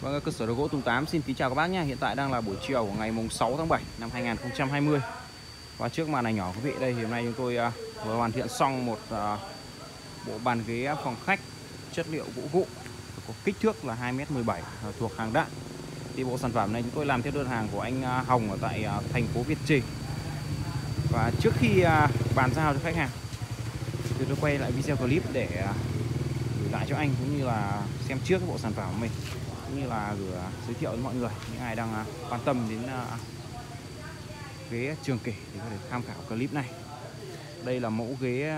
Vâng, cơ sở Đồ Gỗ Tùng Tám xin kính chào các bác nhé. Hiện tại đang là buổi chiều của ngày mùng 6 tháng 7 năm 2020. Và trước màn này nhỏ quý vị đây, hôm nay chúng tôi vừa hoàn thiện xong một bộ bàn ghế phòng khách chất liệu gỗ gụ có kích thước là 2m17 thuộc hàng đạn. Thì bộ sản phẩm này chúng tôi làm theo đơn hàng của anh Hồng ở tại thành phố Việt Trì. Và trước khi bàn giao cho khách hàng, tôi quay lại video clip để gửi lại cho anh cũng như là xem trước cái bộ sản phẩm của mình, cũng như là gửi giới thiệu đến mọi người, những ai đang quan tâm đến ghế Trường Kỷ thì có thể tham khảo clip này. Đây là mẫu ghế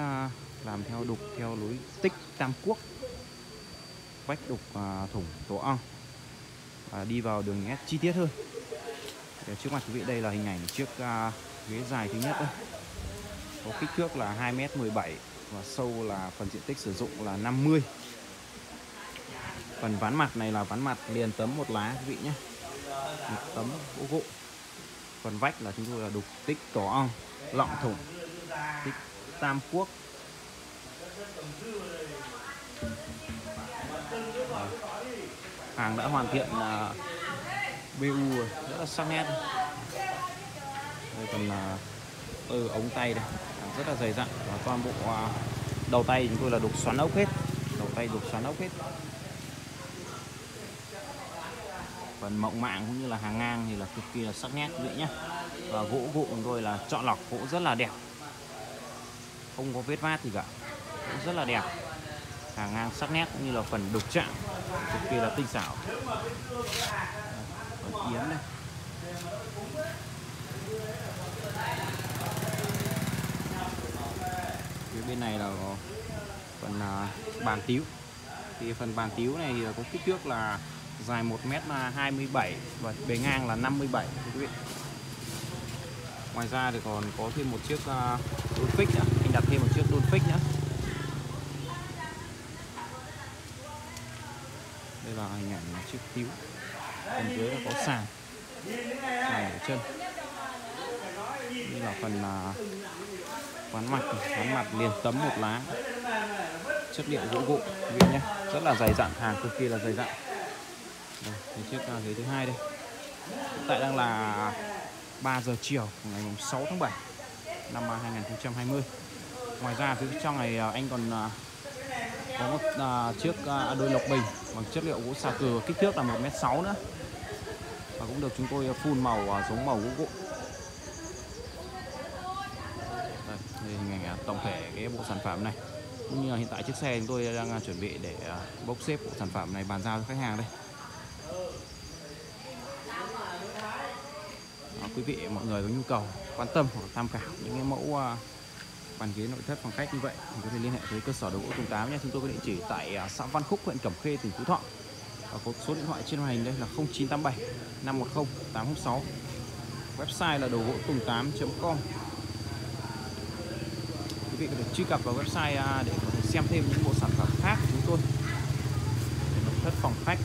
làm theo đục theo lối tích Tam Quốc, vách đục thủng Tổ Ong. Đi vào đường nét chi tiết hơn. Để trước mặt quý vị đây là hình ảnh chiếc ghế dài thứ nhất đây. Có kích thước là 2m17 và sâu là phần diện tích sử dụng là 50. Phần ván mặt này là ván mặt liền tấm một lá quý vị nhé, một tấm gỗ gụ. Phần vách là chúng tôi là đục tích Tổ Ong, lọng thủng tích Tam Quốc. Hàng đã hoàn thiện BU rất là sắc nét. Đây còn là ống tay đây, rất là dày dặn. Và toàn bộ đầu tay chúng tôi là đục xoắn ốc hết, đầu tay đục xoắn ốc hết. Phần mộng mạng cũng như là hàng ngang thì là cực kỳ là sắc nét vậy nhá. Và gỗ gụ chúng tôi là chọn lọc gỗ rất là đẹp, không có vết vát gì cả, gỗ rất là đẹp, hàng ngang sắc nét cũng như là phần đục chạm cực kỳ là tinh xảo. Phần yếm đây, phía bên này là phần bàn tíu. Thì phần bàn tíu này thì có kích thước là dài 1m27 và bề ngang là 57 quý vị. Ngoài ra thì còn có thêm một chiếc đôn phích nữa, anh đặt thêm một chiếc đôn phích nữa. Đây là hình ảnh chiếc tíu. Phần dưới là có sàn, sàn ở chân. Đây là phần ván mặt liền tấm một lá, chất liệu gỗ gụ quý vị nhé, rất là dày dặn, hàng cực kỳ là dày dặn. Đây, chiếc ghế thứ hai đây. Hiện tại đang là 3 giờ chiều ngày 6 tháng 7 năm 2020. Ngoài ra phía trong này anh còn có một chiếc đôi lộc bình bằng chất liệu gỗ xà cừ, kích thước là 1m6 nữa. Và cũng được chúng tôi phun màu giống màu gỗ gụ. Đây, hình ảnh tổng thể cái bộ sản phẩm này. Cũng như là hiện tại chiếc xe chúng tôi đang chuẩn bị để bốc xếp bộ sản phẩm này bàn giao cho khách hàng đây. Quý vị mọi người có nhu cầu quan tâm hoặc tham khảo những cái mẫu bàn ghế nội thất phòng khách như vậy thì có thể liên hệ với cơ sở Đồ Gỗ Tùng Tám nhé. Chúng tôi có địa chỉ tại xã Văn Khúc, huyện Cẩm Khê, tỉnh Phú Thọ. Có số điện thoại trên màn hình đây là 0987 510 806. Website là dogotung8.com. Quý vị có thể truy cập vào website để có thể xem thêm những bộ sản phẩm khác của chúng tôi. Nội thất phòng khách,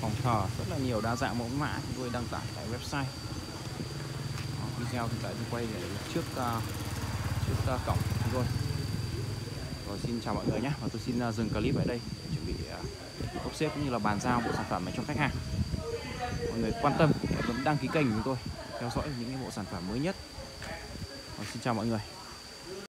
phòng thờ rất là nhiều, đa dạng mẫu mã chúng tôi đăng tải tại website. Video thì tại tôi quay để trước cổng rồi. Rồi xin chào mọi người nhé, và tôi xin dừng clip ở đây để chuẩn bị bốc xếp cũng như là bàn giao bộ sản phẩm này cho khách hàng. Mọi người quan tâm hãy bấm đăng ký kênh của tôi theo dõi những cái bộ sản phẩm mới nhất. Rồi, xin chào mọi người.